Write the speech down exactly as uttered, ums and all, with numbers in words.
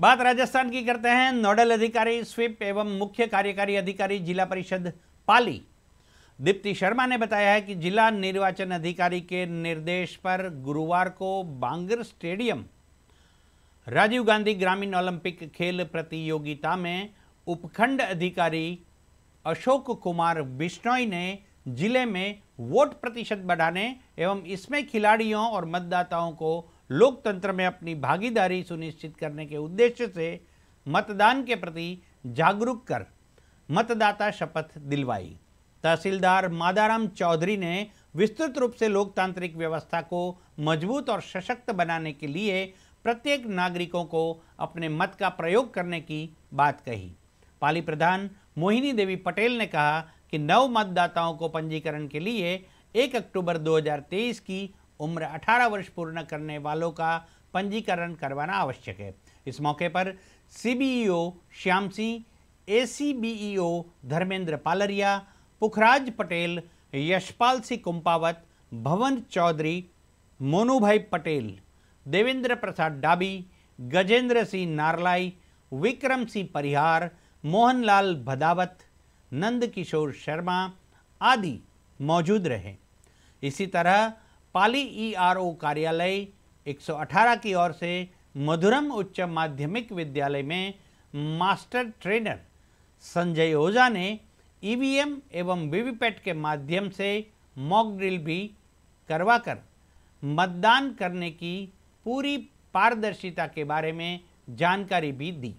बात राजस्थान की करते हैं। नोडल अधिकारी स्वीप एवं मुख्य कार्यकारी अधिकारी जिला परिषद पाली दीप्ति शर्मा ने बताया है कि जिला निर्वाचन अधिकारी के निर्देश पर गुरुवार को बांगर स्टेडियम राजीव गांधी ग्रामीण ओलंपिक खेल प्रतियोगिता में उपखंड अधिकारी अशोक कुमार बिश्नोई ने जिले में वोट प्रतिशत बढ़ाने एवं इसमें खिलाड़ियों और मतदाताओं को लोकतंत्र में अपनी भागीदारी सुनिश्चित करने के उद्देश्य से मतदान के प्रति जागरूक कर मतदाता शपथ दिलवाई। तहसीलदार मदाराम चौधरी ने विस्तृत रूप से लोकतांत्रिक व्यवस्था को मजबूत और सशक्त बनाने के लिए प्रत्येक नागरिकों को अपने मत का प्रयोग करने की बात कही। पाली प्रधान मोहिनी देवी पटेल ने कहा कि नव मतदाताओं को पंजीकरण के लिए एक अक्टूबर दो हज़ार तेईस की उम्र अठारह वर्ष पूर्ण करने वालों का पंजीकरण करवाना आवश्यक है। इस मौके पर सीबीईओ श्यामसिंह, एसीबीईओ धर्मेंद्र पालरिया, पुखराज पटेल, यशपाल सिंह कुंपावत, भवन चौधरी, मोनूभाई पटेल, देवेंद्र प्रसाद डाबी, गजेंद्र सिंह नारलाई, विक्रम सिंह परिहार, मोहनलाल भदावत, नंदकिशोर शर्मा आदि मौजूद रहे। इसी तरह पाली ईआरओ कार्यालय एक सौ अठारह की ओर से मधुरम उच्च माध्यमिक विद्यालय में मास्टर ट्रेनर संजय ओझा ने ईवीएम एवं वीवीपैट के माध्यम से मॉक ड्रिल भी करवाकर मतदान करने की पूरी पारदर्शिता के बारे में जानकारी भी दी।